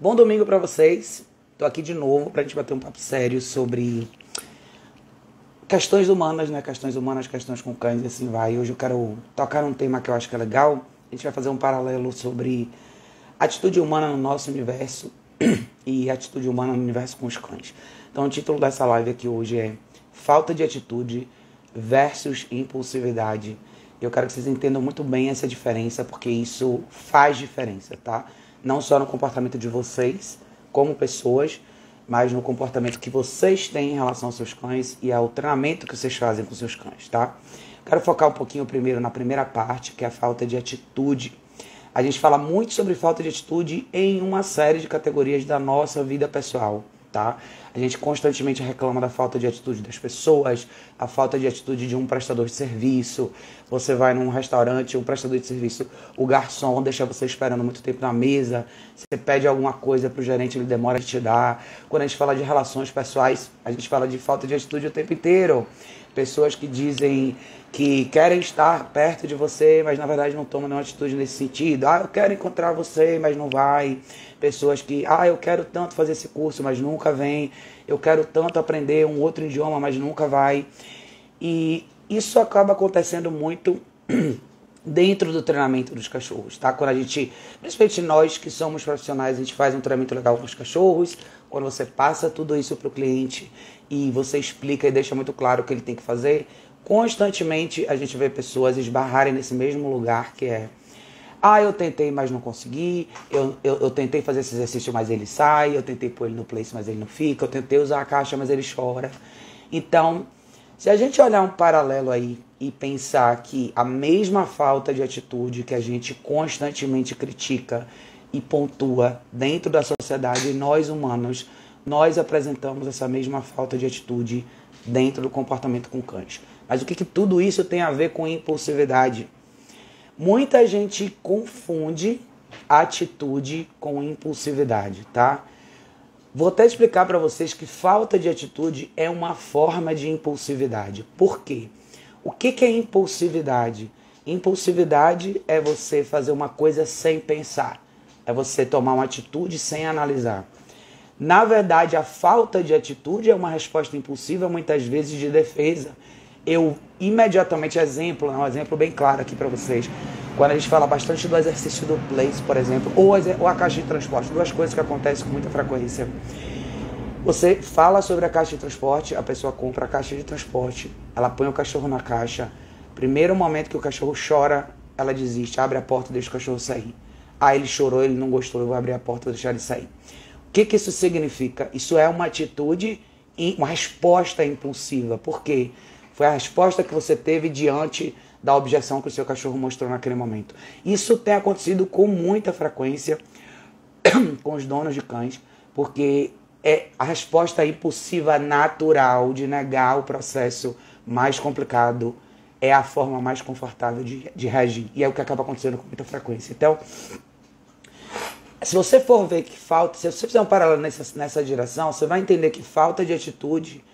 Bom domingo pra vocês. Tô aqui de novo pra gente bater um papo sério sobre questões humanas, né? Questões humanas, questões com cães e assim vai. Hoje eu quero tocar num tema que eu acho que é legal. A gente vai fazer um paralelo sobre atitude humana no nosso universo e atitude humana no universo com os cães. Então o título dessa live aqui hoje é Falta de Atitude versus Impulsividade. Eu quero que vocês entendam muito bem essa diferença, porque isso faz diferença, tá? Não só no comportamento de vocês, como pessoas, mas no comportamento que vocês têm em relação aos seus cães e ao treinamento que vocês fazem com seus cães, tá? Quero focar um pouquinho primeiro na primeira parte, que é a falta de atitude. A gente fala muito sobre falta de atitude em uma série de categorias da nossa vida pessoal, tá? A gente constantemente reclama da falta de atitude das pessoas, a falta de atitude de um prestador de serviço. Você vai num restaurante, um prestador de serviço, o garçom deixa você esperando muito tempo na mesa, você pede alguma coisa pro gerente, ele demora a te dar. Quando a gente fala de relações pessoais, a gente fala de falta de atitude o tempo inteiro. Pessoas que dizem que querem estar perto de você, mas na verdade não tomam nenhuma atitude nesse sentido. Ah, eu quero encontrar você, mas não vai. Pessoas que, eu quero tanto fazer esse curso, mas nunca vem. Eu quero tanto aprender um outro idioma, mas nunca vai. E isso acaba acontecendo muito dentro do treinamento dos cachorros, tá? Quando a gente, principalmente nós que somos profissionais, a gente faz um treinamento legal com os cachorros. Quando você passa tudo isso pro cliente e você explica e deixa muito claro o que ele tem que fazer, constantemente a gente vê pessoas esbarrarem nesse mesmo lugar que é: eu tentei, mas não consegui, eu tentei fazer esse exercício, mas ele sai, eu tentei pôr ele no place, mas ele não fica, eu tentei usar a caixa, mas ele chora. Então, se a gente olhar um paralelo aí e pensar que a mesma falta de atitude que a gente constantemente critica e pontua dentro da sociedade, nós humanos, nós apresentamos essa mesma falta de atitude dentro do comportamento com cães. Mas o que tudo isso tem a ver com impulsividade? Muita gente confunde atitude com impulsividade, tá? Vou até explicar para vocês que falta de atitude é uma forma de impulsividade. Por quê? O que é impulsividade? Impulsividade é você fazer uma coisa sem pensar. É você tomar uma atitude sem analisar. Na verdade, a falta de atitude é uma resposta impulsiva, muitas vezes de defesa. Eu imediatamente, um exemplo bem claro aqui para vocês. Quando a gente fala bastante do exercício do place, por exemplo, ou a caixa de transporte, duas coisas que acontecem com muita frequência. Você fala sobre a caixa de transporte, a pessoa compra a caixa de transporte, ela põe o cachorro na caixa. Primeiro momento que o cachorro chora, ela desiste, abre a porta e deixa o cachorro sair. Ele chorou, ele não gostou, eu vou abrir a porta e vou deixar ele sair. O que isso significa? Isso é uma atitude, uma resposta impulsiva. Por quê? Foi a resposta que você teve diante da objeção que o seu cachorro mostrou naquele momento. Isso tem acontecido com muita frequência com os donos de cães, porque é a resposta impulsiva natural de negar o processo mais complicado é a forma mais confortável de reagir. E é o que acaba acontecendo com muita frequência. Então, se você for ver que falta, se você fizer um paralelo nessa direção, você vai entender que falta de atitude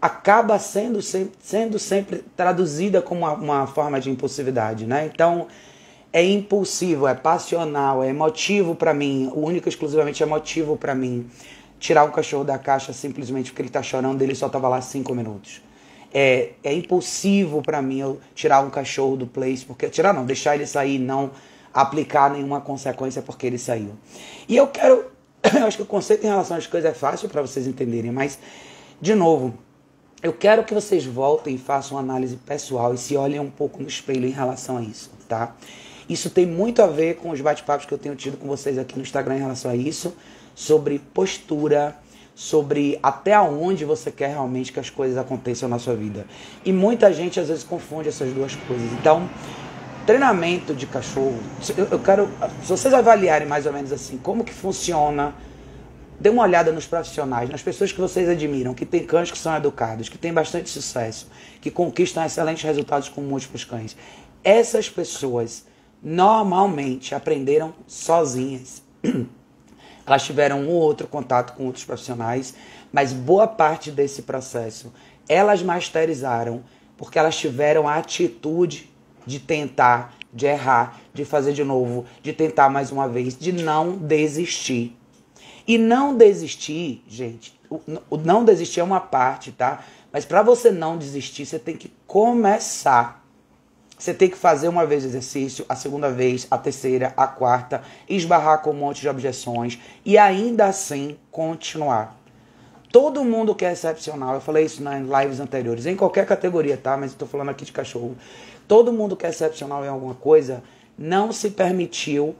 acaba sendo sempre traduzida como uma forma de impulsividade, né? Então, é impulsivo, é passional, é emotivo pra mim, único e exclusivamente emotivo pra mim. Tirar um cachorro da caixa simplesmente porque ele tá chorando, ele só tava lá 5 minutos. É impulsivo pra mim eu tirar um cachorro do place, porque deixar ele sair, não aplicar nenhuma consequência porque ele saiu. E eu acho que o conceito em relação às coisas é fácil para vocês entenderem, mas, de novo, eu quero que vocês voltem e façam uma análise pessoal e se olhem um pouco no espelho em relação a isso, tá? Isso tem muito a ver com os bate-papos que eu tenho tido com vocês aqui no Instagram em relação a isso, sobre postura, sobre até onde você quer realmente que as coisas aconteçam na sua vida. E muita gente, às vezes, confunde essas duas coisas. Então, treinamento de cachorro, eu quero, se vocês avaliarem mais ou menos assim, como que funciona, dê uma olhada nos profissionais, nas pessoas que vocês admiram, que tem cães que são educados, que tem bastante sucesso, que conquistam excelentes resultados com múltiplos cães. Essas pessoas normalmente aprenderam sozinhas. Elas tiveram um ou outro contato com outros profissionais, mas boa parte desse processo elas masterizaram porque elas tiveram a atitude de tentar, de errar, de fazer de novo, de tentar mais uma vez, de não desistir. E não desistir, gente, o não desistir é uma parte, tá? Mas para você não desistir, você tem que começar. Você tem que fazer uma vez o exercício, a segunda vez, a terceira, a quarta, esbarrar com um monte de objeções e ainda assim continuar. Todo mundo que é excepcional, eu falei isso nas lives anteriores, em qualquer categoria, tá? Mas eu tô falando aqui de cachorro. Todo mundo que é excepcional em alguma coisa não se permitiu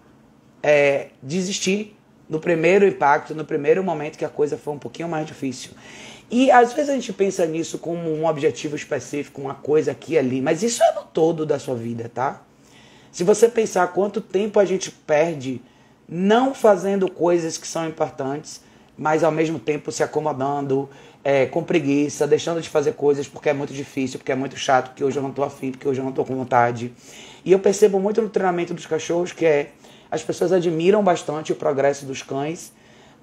desistir no primeiro impacto, no primeiro momento que a coisa foi um pouquinho mais difícil. E às vezes a gente pensa nisso como um objetivo específico, uma coisa aqui e ali, mas isso é no todo da sua vida, tá? Se você pensar quanto tempo a gente perde não fazendo coisas que são importantes, mas ao mesmo tempo se acomodando, com preguiça, deixando de fazer coisas porque é muito difícil, porque é muito chato, porque hoje eu não tô afim, porque hoje eu não tô com vontade. E eu percebo muito no treinamento dos cachorros que as pessoas admiram bastante o progresso dos cães,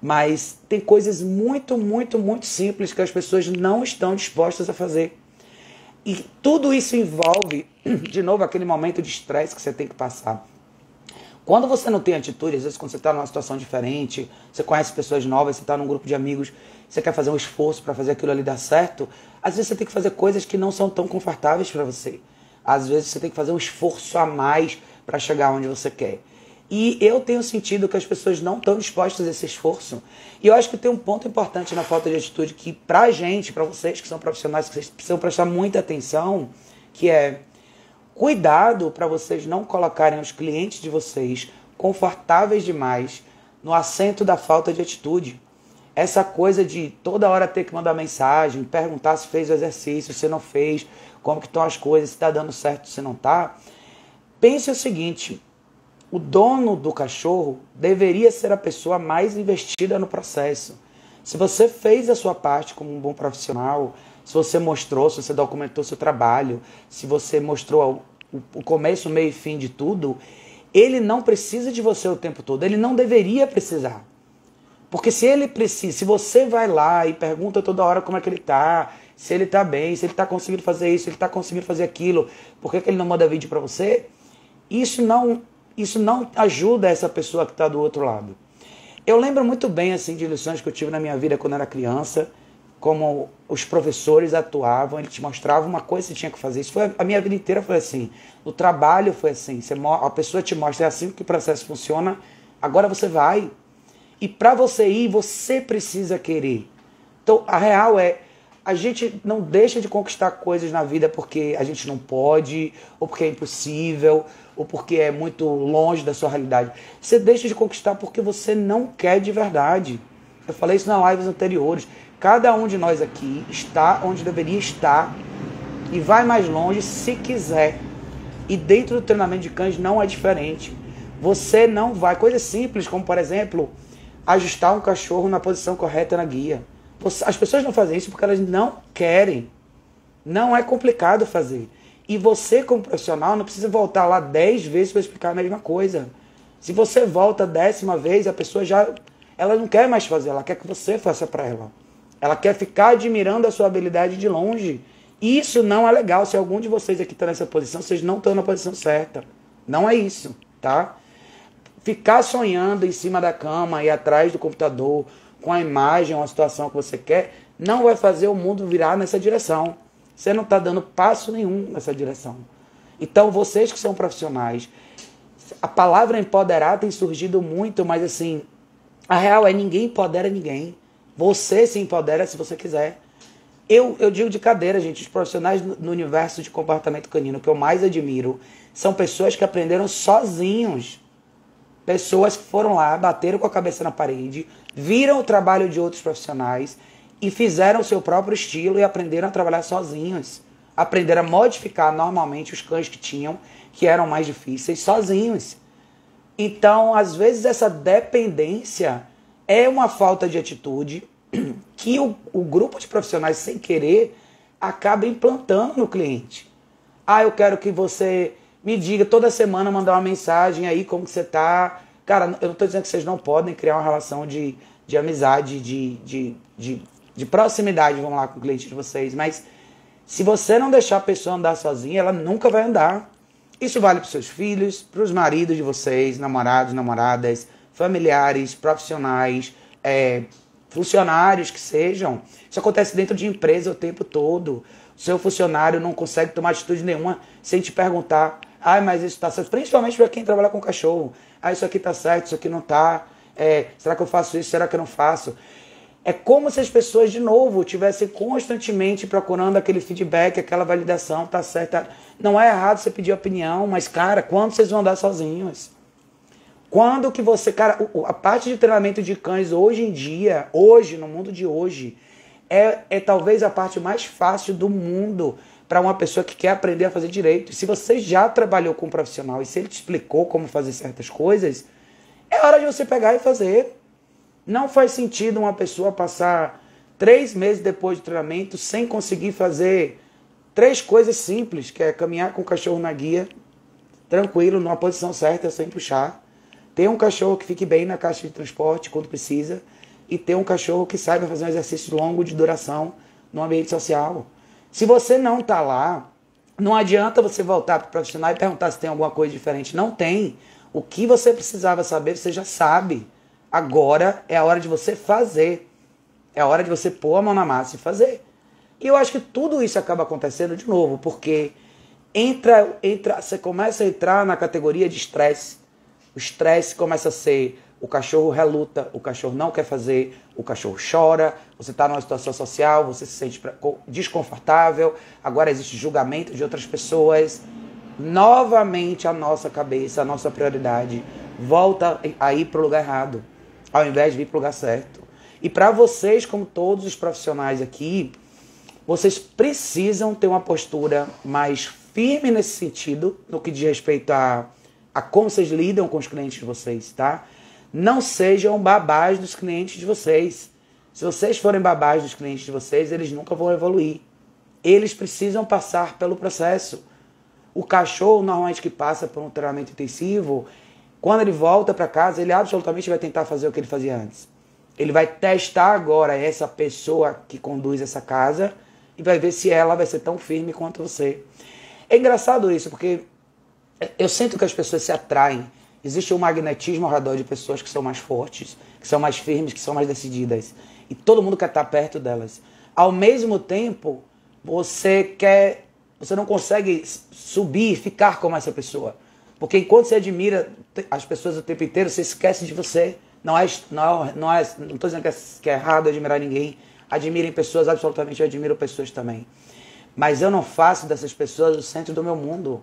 mas tem coisas muito, muito, muito simples que as pessoas não estão dispostas a fazer. E tudo isso envolve, de novo, aquele momento de estresse que você tem que passar. Quando você não tem atitude, às vezes quando você está numa situação diferente, você conhece pessoas novas, você está num grupo de amigos, você quer fazer um esforço para fazer aquilo ali dar certo, às vezes você tem que fazer coisas que não são tão confortáveis para você. Às vezes você tem que fazer um esforço a mais para chegar onde você quer. E eu tenho sentido que as pessoas não estão dispostas a esse esforço. E eu acho que tem um ponto importante na falta de atitude que, pra gente, pra vocês que são profissionais, que vocês precisam prestar muita atenção, que é cuidado para vocês não colocarem os clientes de vocês confortáveis demais no assento da falta de atitude. Essa coisa de toda hora ter que mandar mensagem, perguntar se fez o exercício, se não fez, como que estão as coisas, se está dando certo, se não está. Pense o seguinte: o dono do cachorro deveria ser a pessoa mais investida no processo. Se você fez a sua parte como um bom profissional, se você mostrou, se você documentou seu trabalho, se você mostrou o começo, o meio e fim de tudo, ele não precisa de você o tempo todo, ele não deveria precisar. Porque se ele precisa, se você vai lá e pergunta toda hora como é que ele tá, se ele tá bem, se ele tá conseguindo fazer isso, se ele tá conseguindo fazer aquilo, por que ele não manda vídeo pra você? Isso não ajuda essa pessoa que está do outro lado. Eu lembro muito bem assim, de lições que eu tive na minha vida quando era criança, como os professores atuavam, eles te mostravam uma coisa que você tinha que fazer. Isso foi, a minha vida inteira foi assim, o trabalho foi assim, a pessoa te mostra, é assim que o processo funciona, agora você vai. E para você ir, você precisa querer. Então, a real é, a gente não deixa de conquistar coisas na vida porque a gente não pode, ou porque é impossível, ou porque é muito longe da sua realidade. Você deixa de conquistar porque você não quer de verdade. Eu falei isso nas lives anteriores. Cada um de nós aqui está onde deveria estar e vai mais longe se quiser. E dentro do treinamento de cães não é diferente. Você não vai. Coisas simples como, por exemplo, ajustar um cachorro na posição correta na guia. As pessoas não fazem isso porque elas não querem. Não é complicado fazer. E você, como profissional, não precisa voltar lá 10 vezes para explicar a mesma coisa. Se você volta a 10ª vez, a pessoa ela não quer mais fazer, ela quer que você faça para ela. Ela quer ficar admirando a sua habilidade de longe. Isso não é legal. Se algum de vocês aqui está nessa posição, vocês não estão na posição certa. Não é isso, tá? Ficar sonhando em cima da cama e atrás do computador, com a imagem, uma situação que você quer, não vai fazer o mundo virar nessa direção. Você não está dando passo nenhum nessa direção. Então, vocês que são profissionais, a palavra empoderar tem surgido muito, mas assim, a real é ninguém empodera ninguém. Você se empodera se você quiser. Eu digo de cadeira, gente, os profissionais no universo de comportamento canino que eu mais admiro são pessoas que aprenderam sozinhos. Pessoas que foram lá, bateram com a cabeça na parede, viram o trabalho de outros profissionais e fizeram o seu próprio estilo e aprenderam a trabalhar sozinhos. Aprenderam a modificar normalmente os cães que tinham, que eram mais difíceis, sozinhos. Então, às vezes, essa dependência é uma falta de atitude que o grupo de profissionais, sem querer, acaba implantando no cliente. Ah, eu quero que você me diga toda semana, mandar uma mensagem aí, como que você tá. Cara, eu não tô dizendo que vocês não podem criar uma relação de amizade, de proximidade, vamos lá, com o cliente de vocês, mas se você não deixar a pessoa andar sozinha, ela nunca vai andar. Isso vale para seus filhos, para os maridos de vocês, namorados, namoradas, familiares, profissionais, funcionários que sejam. Isso acontece dentro de empresa o tempo todo. O seu funcionário não consegue tomar atitude nenhuma sem te perguntar: ah, mas isso está certo. Principalmente para quem trabalha com cachorro. Ah, isso aqui está certo, isso aqui não está. Será que eu faço isso? Será que eu não faço? É como se as pessoas, de novo, estivessem constantemente procurando aquele feedback, aquela validação, tá certo. Não é errado você pedir opinião, mas, cara, quando vocês vão andar sozinhos? Quando que você... Cara, a parte de treinamento de cães hoje em dia, hoje, no mundo de hoje, é talvez a parte mais fácil do mundo para uma pessoa que quer aprender a fazer direito. E se você já trabalhou com um profissional e se ele te explicou como fazer certas coisas, é hora de você pegar e fazer. Não faz sentido uma pessoa passar 3 meses depois do treinamento sem conseguir fazer 3 coisas simples, que é caminhar com o cachorro na guia, tranquilo, numa posição certa, sem puxar, ter um cachorro que fique bem na caixa de transporte quando precisa e ter um cachorro que saiba fazer um exercício longo de duração no ambiente social. Se você não está lá, não adianta você voltar para o profissional e perguntar se tem alguma coisa diferente. Não tem. O que você precisava saber, você já sabe. Agora é a hora de você fazer. É a hora de você pôr a mão na massa e fazer. E eu acho que tudo isso acaba acontecendo de novo, porque você começa a entrar na categoria de estresse. O estresse começa a ser: o cachorro reluta, o cachorro não quer fazer, o cachorro chora, você está numa situação social, você se sente desconfortável, agora existe julgamento de outras pessoas. Novamente a nossa cabeça, a nossa prioridade volta a ir para o lugar errado, ao invés de ir para o lugar certo. E para vocês, como todos os profissionais aqui, vocês precisam ter uma postura mais firme nesse sentido, no que diz respeito a como vocês lidam com os clientes de vocês, tá? Não sejam babás dos clientes de vocês. Se vocês forem babás dos clientes de vocês, eles nunca vão evoluir. Eles precisam passar pelo processo. O cachorro, normalmente, que passa por um treinamento intensivo, quando ele volta para casa, ele absolutamente vai tentar fazer o que ele fazia antes. Ele vai testar agora essa pessoa que conduz essa casa e vai ver se ela vai ser tão firme quanto você. É engraçado isso, porque eu sinto que as pessoas se atraem. Existe um magnetismo ao redor de pessoas que são mais fortes, que são mais firmes, que são mais decididas. E todo mundo quer estar perto delas. Ao mesmo tempo, você não consegue subir e ficar como essa pessoa. Porque enquanto você admira as pessoas o tempo inteiro, você esquece de você. Não estou dizendo que é errado admirar ninguém. Admirem pessoas, absolutamente eu admiro pessoas também. Mas eu não faço dessas pessoas o centro do meu mundo.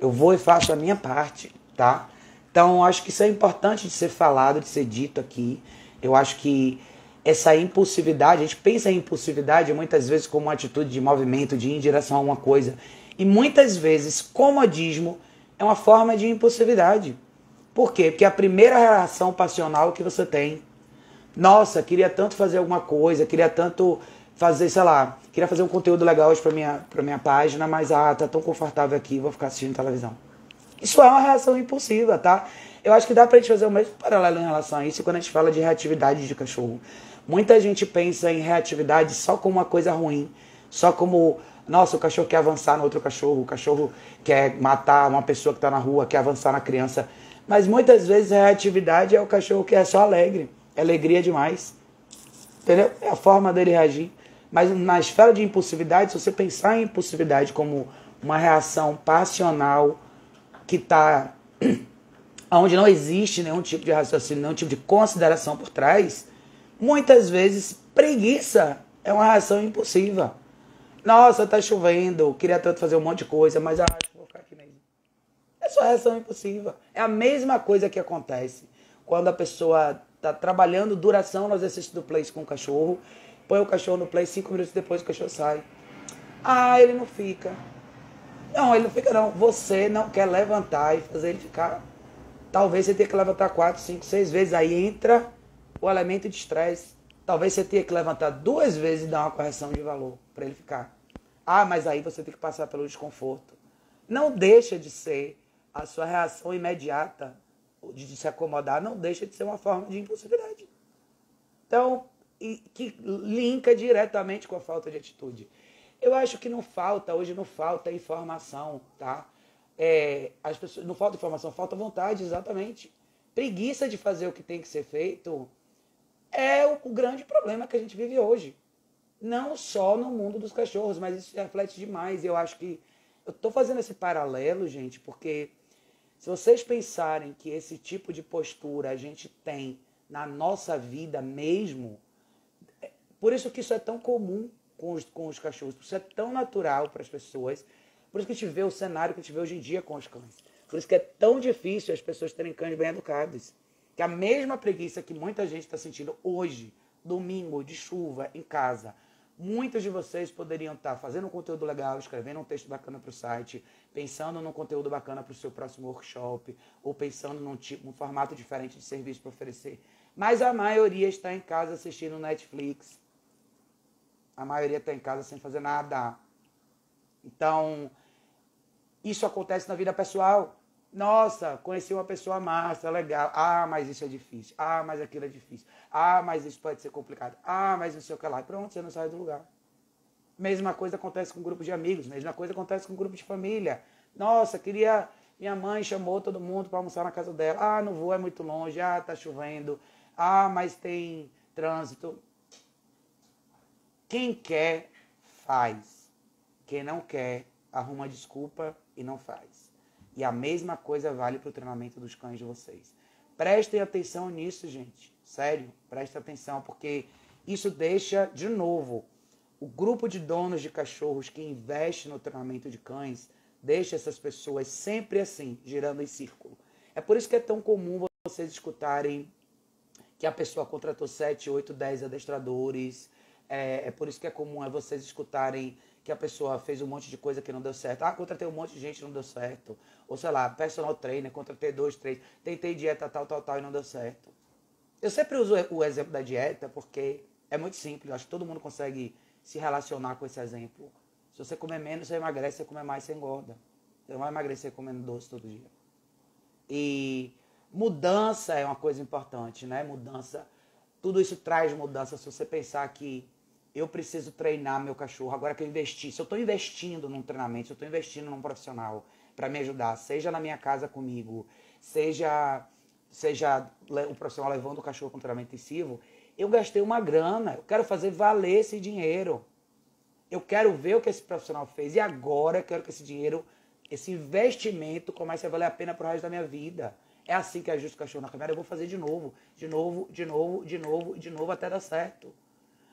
Eu vou e faço a minha parte, tá? Então, acho que isso é importante de ser falado, de ser dito aqui. Eu acho que essa impulsividade, a gente pensa em impulsividade muitas vezes como uma atitude de movimento, de ir em direção a alguma coisa. E muitas vezes, comodismo é uma forma de impulsividade. Por quê? Porque a primeira reação passional que você tem. Nossa, queria tanto fazer alguma coisa, queria tanto fazer, sei lá, queria fazer um conteúdo legal hoje pra minha página, mas tá tão confortável aqui, vou ficar assistindo televisão. Isso é uma reação impulsiva, tá? Eu acho que dá pra gente fazer o mesmo paralelo em relação a isso quando a gente fala de reatividade de cachorro. Muita gente pensa em reatividade só como uma coisa ruim, só como, nossa, o cachorro quer avançar no outro cachorro, o cachorro quer matar uma pessoa que tá na rua, quer avançar na criança. Mas muitas vezes a reatividade é o cachorro que é só alegre, é alegria demais, entendeu? É a forma dele reagir. Mas na esfera de impulsividade, se você pensar em impulsividade como uma reação passional, que está onde não existe nenhum tipo de raciocínio, nenhum tipo de consideração por trás, muitas vezes preguiça é uma reação impulsiva. Nossa, tá chovendo, queria tanto fazer um monte de coisa, mas vou ficar aqui mesmo. É só reação impulsiva. É a mesma coisa que acontece quando a pessoa está trabalhando duração no exercício do place com o cachorro, põe o cachorro no place, 5 minutos depois o cachorro sai. Ele não fica. Não, ele não fica não. Você não quer levantar e fazer ele ficar. Talvez você tenha que levantar 4, 5, 6 vezes. Aí entra o elemento de estresse. Talvez você tenha que levantar 2 vezes e dar uma correção de valor para ele ficar. Mas aí você tem que passar pelo desconforto. Não deixa de ser a sua reação imediata de se acomodar. Não deixa de ser uma forma de impulsividade. Então, que linka diretamente com a falta de atitude. Eu acho que hoje não falta informação, tá? As pessoas, não falta informação, falta vontade, exatamente. Preguiça de fazer o que tem que ser feito é o grande problema que a gente vive hoje. Não só no mundo dos cachorros, mas isso reflete demais. Eu acho que... eu estou fazendo esse paralelo, gente, porque se vocês pensarem que esse tipo de postura a gente tem na nossa vida mesmo, por isso que isso é tão comum com os cachorros, isso é tão natural para as pessoas, por isso que a gente vê o cenário que a gente vê hoje em dia com os cães. Por isso que é tão difícil as pessoas terem cães bem educados. Que a mesma preguiça que muita gente está sentindo hoje, domingo, de chuva, em casa... muitos de vocês poderiam estar fazendo um conteúdo legal, escrevendo um texto bacana para o site, pensando num conteúdo bacana para o seu próximo workshop, ou pensando num tipo, um formato diferente de serviço para oferecer. Mas a maioria está em casa assistindo Netflix. A maioria está em casa sem fazer nada. Então, isso acontece na vida pessoal. Nossa, conheci uma pessoa massa, legal. Ah, mas isso é difícil. Ah, mas aquilo é difícil. Ah, mas isso pode ser complicado. Ah, mas não sei o que lá. Pronto, você não sai do lugar. Mesma coisa acontece com um grupo de amigos. Mesma coisa acontece com um grupo de família. Nossa, queria... minha mãe chamou todo mundo para almoçar na casa dela. Ah, não vou, é muito longe. Ah, tá chovendo. Ah, mas tem trânsito. Quem quer, faz. Quem não quer, arruma desculpa e não faz. E a mesma coisa vale para o treinamento dos cães de vocês. Prestem atenção nisso, gente. Sério, prestem atenção, porque isso deixa, de novo, o grupo de donos de cachorros que investe no treinamento de cães, deixa essas pessoas sempre assim, girando em círculo. É por isso que é tão comum vocês escutarem que a pessoa contratou 7, 8, 10 adestradores. É por isso que é comum vocês escutarem... que a pessoa fez um monte de coisa que não deu certo. Ah, contratei um monte de gente e não deu certo. Ou sei lá, personal trainer, contratei 2, 3, tentei dieta tal, tal, tal e não deu certo. Eu sempre uso o exemplo da dieta porque é muito simples. Acho que todo mundo consegue se relacionar com esse exemplo. Se você comer menos, você emagrece. Se você comer mais, você engorda. Você não vai emagrecer comendo doce todo dia. E mudança é uma coisa importante, né? Mudança, tudo isso traz mudança. Se você pensar que eu preciso treinar meu cachorro, agora que eu investi. Se eu estou investindo num treinamento, se eu estou investindo num profissional para me ajudar, seja na minha casa comigo, seja o profissional levando o cachorro para um treinamento intensivo, eu gastei uma grana, eu quero fazer valer esse dinheiro. Eu quero ver o que esse profissional fez e agora eu quero que esse dinheiro, esse investimento comece a valer a pena para o resto da minha vida. É assim que ajusta o cachorro na câmera, eu vou fazer de novo, até dar certo.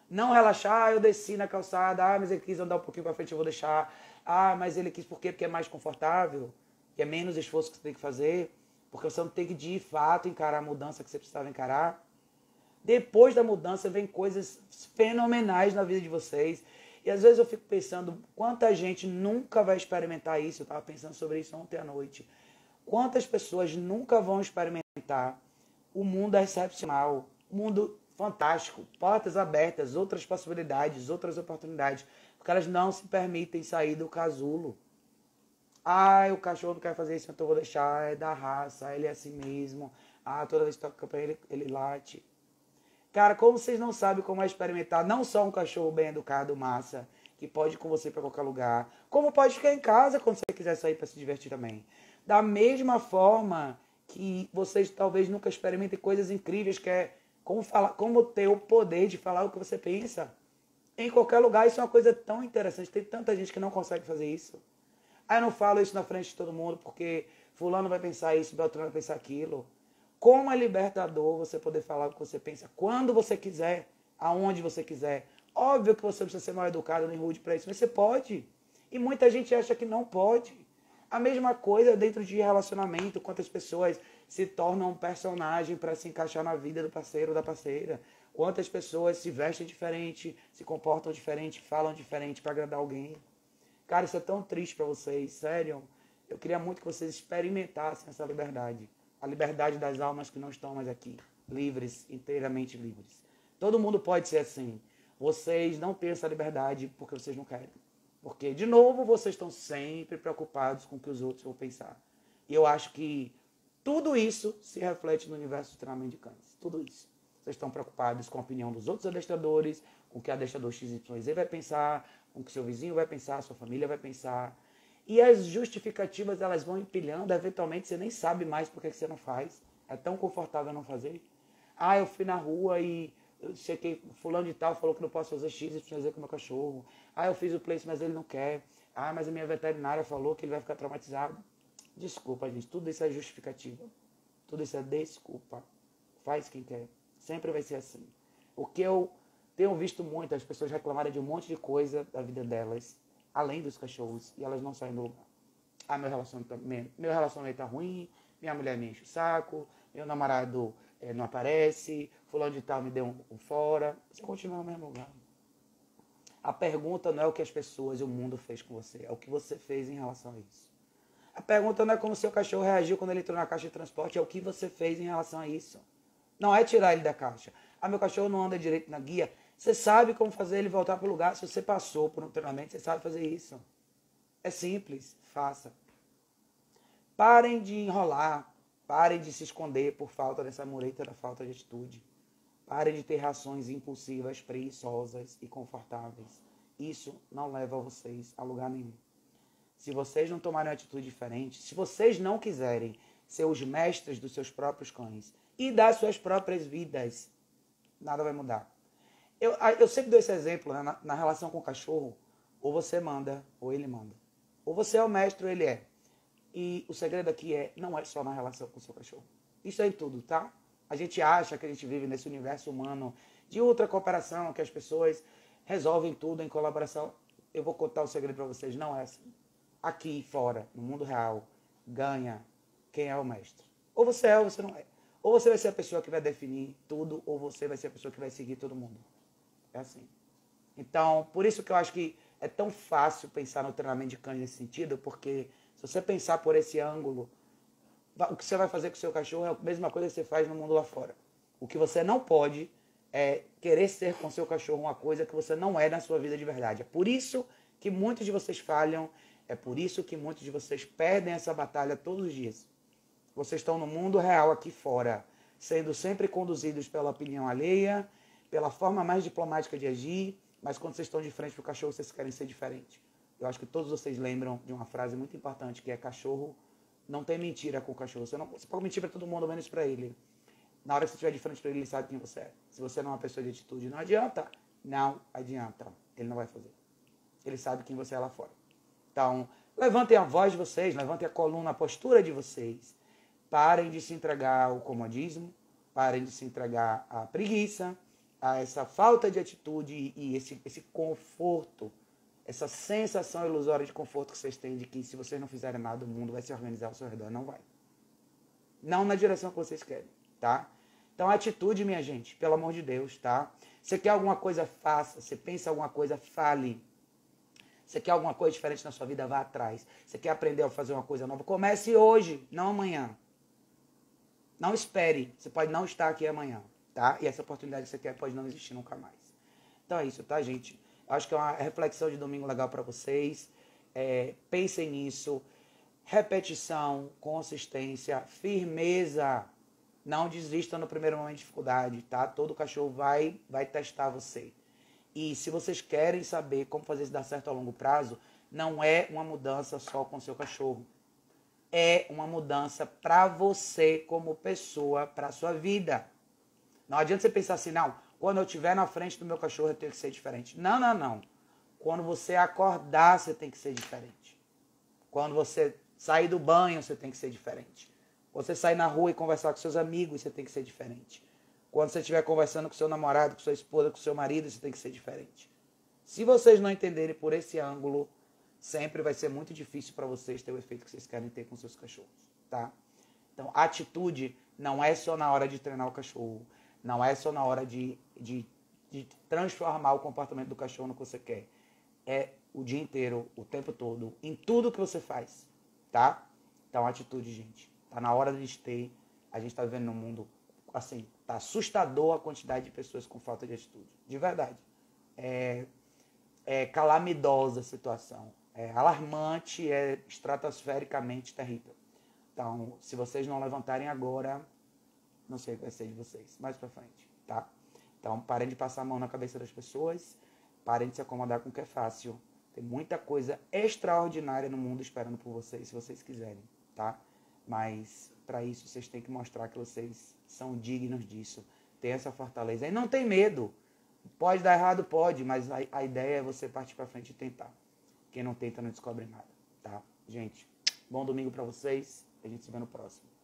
Não relaxar, eu desci na calçada, ah, mas ele quis andar um pouquinho para frente, eu vou deixar. Ah, mas ele quis por quê? Porque é mais confortável, e é menos esforço que você tem que fazer, porque você não tem que, de fato, encarar a mudança que você precisava encarar. Depois da mudança, vem coisas fenomenais na vida de vocês, e às vezes eu fico pensando, quanta gente nunca vai experimentar isso, eu estava pensando sobre isso ontem à noite. Quantas pessoas nunca vão experimentar o mundo excepcional, o mundo... fantástico, portas abertas, outras possibilidades, outras oportunidades, porque elas não se permitem sair do casulo. Ah, o cachorro não quer fazer isso, então eu vou deixar, é da raça, ele é assim mesmo. Ah, toda vez que toca pra ele, ele late. Cara, como vocês não sabem como é experimentar não só um cachorro bem educado, massa, que pode ir com você pra qualquer lugar, como pode ficar em casa quando você quiser sair pra se divertir também. Da mesma forma que vocês talvez nunca experimentem coisas incríveis, que é como ter o poder de falar o que você pensa. Em qualquer lugar, isso é uma coisa tão interessante. Tem tanta gente que não consegue fazer isso. Aí eu não falo isso na frente de todo mundo, porque fulano vai pensar isso, beltrano vai pensar aquilo. Como é libertador você poder falar o que você pensa, quando você quiser, aonde você quiser. Óbvio que você precisa ser mal educado nem rude para isso, mas você pode. E muita gente acha que não pode. A mesma coisa dentro de relacionamento, quantas pessoas se tornam um personagem para se encaixar na vida do parceiro ou da parceira. Quantas pessoas se vestem diferente, se comportam diferente, falam diferente para agradar alguém. Cara, isso é tão triste para vocês, sério. Eu queria muito que vocês experimentassem essa liberdade. A liberdade das almas que não estão mais aqui. Livres, inteiramente livres. Todo mundo pode ser assim. Vocês não têm essa liberdade porque vocês não querem. Porque, de novo, vocês estão sempre preocupados com o que os outros vão pensar. E eu acho que tudo isso se reflete no universo do treinamento de cães. Tudo isso. Vocês estão preocupados com a opinião dos outros adestradores, com o que o adestrador XYZ vai pensar, com o que seu vizinho vai pensar, sua família vai pensar. E as justificativas, elas vão empilhando. Eventualmente, você nem sabe mais por que você não faz. É tão confortável não fazer. Ah, eu fui na rua e eu chequei, fulano de tal falou que não posso fazer X, e fazer com o meu cachorro. Ah, eu fiz o place, mas ele não quer. Ah, mas a minha veterinária falou que ele vai ficar traumatizado. Desculpa, gente, tudo isso é justificativa. Tudo isso é desculpa. Faz quem quer. Sempre vai ser assim. O que eu tenho visto muito, as pessoas reclamarem de um monte de coisa da vida delas, além dos cachorros, e elas não saem do lugar. Ah, meu relacionamento tá ruim, minha mulher me enche o saco, meu namorado não aparece, fulano de tal me deu um fora. Você continua no mesmo lugar. A pergunta não é o que as pessoas e o mundo fez com você, é o que você fez em relação a isso. A pergunta não é como seu cachorro reagiu quando ele entrou na caixa de transporte, é o que você fez em relação a isso. Não é tirar ele da caixa. Ah, meu cachorro não anda direito na guia. Você sabe como fazer ele voltar para o lugar. Se você passou por um treinamento, você sabe fazer isso. É simples, faça. Parem de enrolar. Parem de se esconder por falta dessa mureta da falta de atitude. Parem de ter reações impulsivas, preguiçosas e confortáveis. Isso não leva vocês a lugar nenhum. Se vocês não tomarem uma atitude diferente, se vocês não quiserem ser os mestres dos seus próprios cães e das suas próprias vidas, nada vai mudar. Eu sempre dou esse exemplo, né? na relação com o cachorro. Ou você manda, ou ele manda. Ou você é o mestre, ou ele é. E o segredo aqui não é só na relação com o seu cachorro. Isso é em tudo, tá? A gente acha que a gente vive nesse universo humano de ultra cooperação, que as pessoas resolvem tudo em colaboração. Eu vou contar o segredo para vocês, não é assim. Aqui, fora, no mundo real, ganha quem é o mestre. Ou você é, ou você não é. Ou você vai ser a pessoa que vai definir tudo, ou você vai ser a pessoa que vai seguir todo mundo. É assim. Então, por isso que eu acho que é tão fácil pensar no treinamento de cães nesse sentido, porque se você pensar por esse ângulo, o que você vai fazer com o seu cachorro é a mesma coisa que você faz no mundo lá fora. O que você não pode é querer ser com o seu cachorro uma coisa que você não é na sua vida de verdade. É por isso que muitos de vocês falham, é por isso que muitos de vocês perdem essa batalha todos os dias. Vocês estão no mundo real aqui fora, sendo sempre conduzidos pela opinião alheia, pela forma mais diplomática de agir, mas quando vocês estão de frente para o cachorro, vocês querem ser diferente. Eu acho que todos vocês lembram de uma frase muito importante, que é cachorro não tem mentira com o cachorro. Você pode mentir para todo mundo, menos para ele. Na hora que você estiver de frente para ele, ele sabe quem você é. Se você não é uma pessoa de atitude, não adianta. Não adianta. Ele não vai fazer. Ele sabe quem você é lá fora. Então, levantem a voz de vocês, levantem a coluna, a postura de vocês. Parem de se entregar ao comodismo, parem de se entregar à preguiça, a essa falta de atitude e esse conforto, essa sensação ilusória de conforto que vocês têm de que se vocês não fizerem nada, o mundo vai se organizar ao seu redor. Não vai. Não na direção que vocês querem, tá? Então, atitude, minha gente, pelo amor de Deus, tá? Você quer alguma coisa, faça. Você pensa alguma coisa, fale. Você quer alguma coisa diferente na sua vida, vá atrás. Você quer aprender a fazer uma coisa nova, comece hoje, não amanhã. Não espere, você pode não estar aqui amanhã, tá? E essa oportunidade que você quer pode não existir nunca mais. Então é isso, tá, gente? Acho que é uma reflexão de domingo legal para vocês. Pensem nisso. Repetição, consistência, firmeza. Não desista no primeiro momento de dificuldade, tá? Todo cachorro vai testar você. E se vocês querem saber como fazer isso dar certo a longo prazo, não é uma mudança só com o seu cachorro. É uma mudança para você como pessoa, para a sua vida. Não adianta você pensar assim, não, quando eu estiver na frente do meu cachorro eu tenho que ser diferente. Não, não, não. Quando você acordar você tem que ser diferente. Quando você sair do banho você tem que ser diferente. Quando você sair na rua e conversar com seus amigos você tem que ser diferente. Quando você estiver conversando com seu namorado, com sua esposa, com seu marido, você tem que ser diferente. Se vocês não entenderem por esse ângulo, sempre vai ser muito difícil para vocês ter o efeito que vocês querem ter com seus cachorros, tá? Então, atitude não é só na hora de treinar o cachorro, não é só na hora de transformar o comportamento do cachorro no que você quer. É o dia inteiro, o tempo todo, em tudo que você faz, tá? Então, atitude, gente. Tá na hora de a gente tá vivendo num mundo, assim, tá assustador a quantidade de pessoas com falta de atitude. De verdade. É calamidosa a situação. É alarmante, é estratosfericamente terrível. Então, se vocês não levantarem agora, não sei o que vai ser de vocês, mais pra frente, tá? Então, parem de passar a mão na cabeça das pessoas, parem de se acomodar com o que é fácil. Tem muita coisa extraordinária no mundo esperando por vocês, se vocês quiserem, tá? Mas, pra isso, vocês têm que mostrar que vocês são dignos disso. ter essa fortaleza. E não tem medo. Pode dar errado, pode, mas a ideia é você partir para frente e tentar. Quem não tenta não descobre nada, tá? Gente, bom domingo para vocês. A gente se vê no próximo.